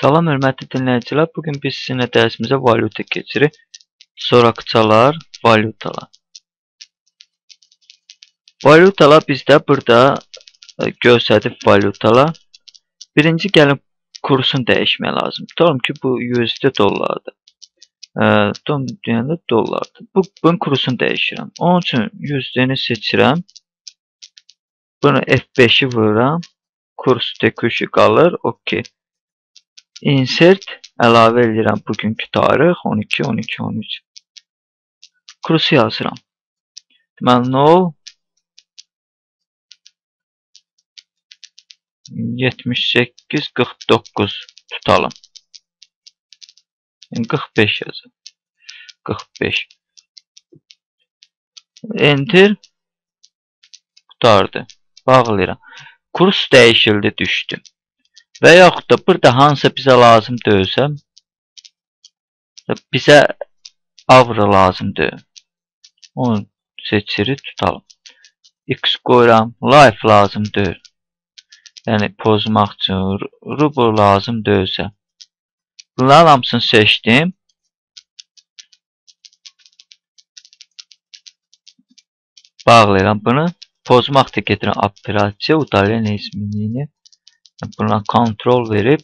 Salam hörmətli dinləyicilər, bugün biz sizinlə dərsimizə valyuta keçirik. Soraqçalar, valyutalar. Valyutalar bizdə burada görsədib valyutalar. Birinci gəlin kursun dəyişmək lazım. Tutalım ki, bu USD dollardır. Tutalım deyəndə dollardır. Bunun kursunu dəyişirəm. Onun üçün USD-ni seçirəm. Bunu F5-i vururam. Kurs TQ-şi qalır. OK. Insert, əlavə edirəm bugünkü tarix, 12, 12, 13. Kursu yazıram. Deməli, no 78, 49 tutalım. 45 yazın. 45. Enter. Qutardı. Bağlayıram. Kurs dəyişildi, düşdü. Və yaxud da burada hansı bizə lazım deyilsəm, bizə avro lazımdır. Onu seçirik, tutalım. X qoyuram, life lazımdır. Yəni, pozmaq üçün, rubl lazım deyilsəm. Bunların hamısını seçdim. Bağlayıram bunu. Pozmaq da gedirəm, operasiya, udalyanə isminliyini. Buna kontrol verib,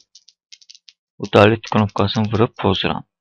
udalit knopkasını vurup pozuram.